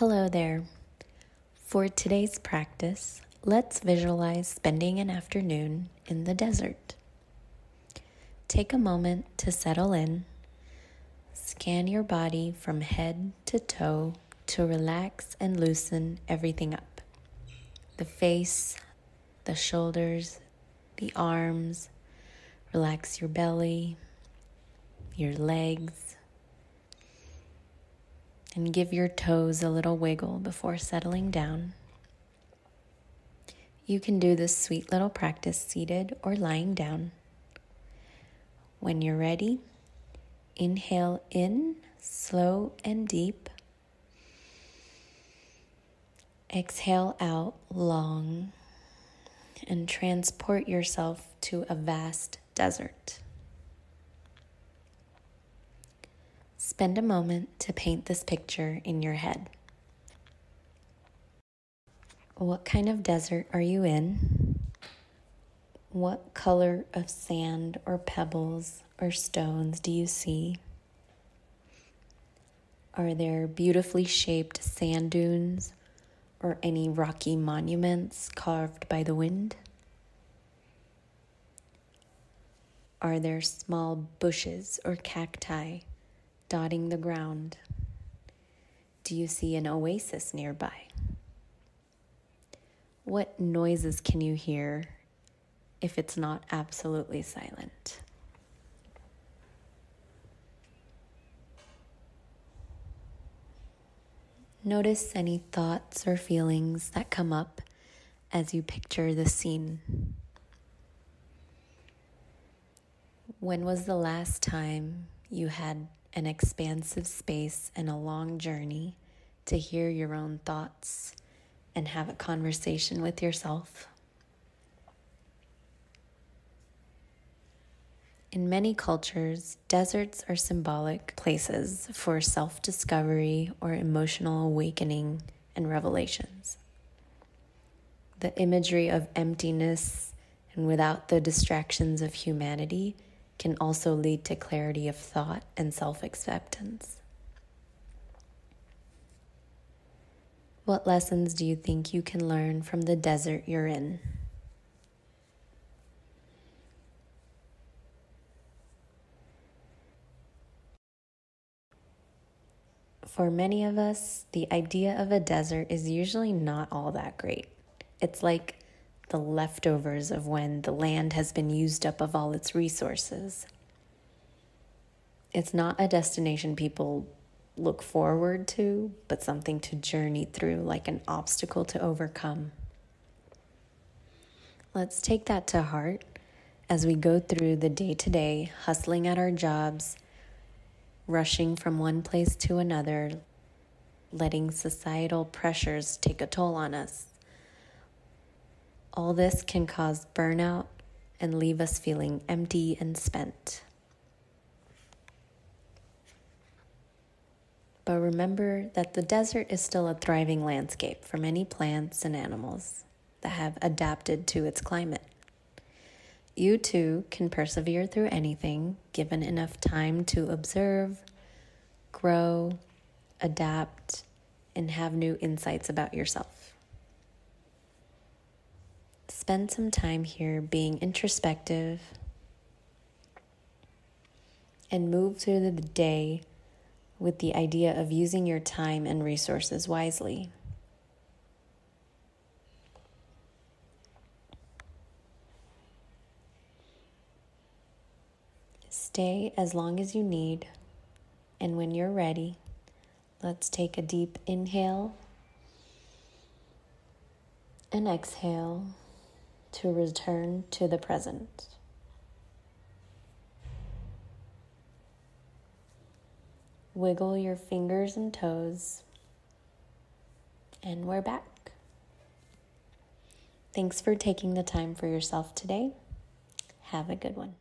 Hello there. For today's practice, let's visualize spending an afternoon in the desert. Take a moment to settle in. Scan your body from head to toe to relax and loosen everything up. The face, the shoulders, the arms. Relax your belly, your legs. And give your toes a little wiggle before settling down. You can do this sweet little practice seated or lying down. When you're ready, inhale in, slow and deep. Exhale out long and transport yourself to a vast desert. Spend a moment to paint this picture in your head. What kind of desert are you in? What color of sand or pebbles or stones do you see? Are there beautifully shaped sand dunes or any rocky monuments carved by the wind? Are there small bushes or cacti dotting the ground? Do you see an oasis nearby? What noises can you hear if it's not absolutely silent? Notice any thoughts or feelings that come up as you picture the scene. When was the last time you had an expansive space and a long journey to hear your own thoughts and have a conversation with yourself? In many cultures, deserts are symbolic places for self-discovery or emotional awakening and revelations. The imagery of emptiness and without the distractions of humanity can also lead to clarity of thought and self-acceptance. What lessons do you think you can learn from the desert you're in? For many of us, the idea of a desert is usually not all that great. It's like the leftovers of when the land has been used up of all its resources. It's not a destination people look forward to, but something to journey through, like an obstacle to overcome. Let's take that to heart as we go through the day-to-day, hustling at our jobs, rushing from one place to another, letting societal pressures take a toll on us. All this can cause burnout and leave us feeling empty and spent. But remember that the desert is still a thriving landscape for many plants and animals that have adapted to its climate. You too can persevere through anything given enough time to observe, grow, adapt, and have new insights about yourself. Spend some time here being introspective and move through the day with the idea of using your time and resources wisely. Stay as long as you need, and when you're ready, let's take a deep inhale and exhale to return to the present. Wiggle your fingers and toes, and we're back. Thanks for taking the time for yourself today. Have a good one.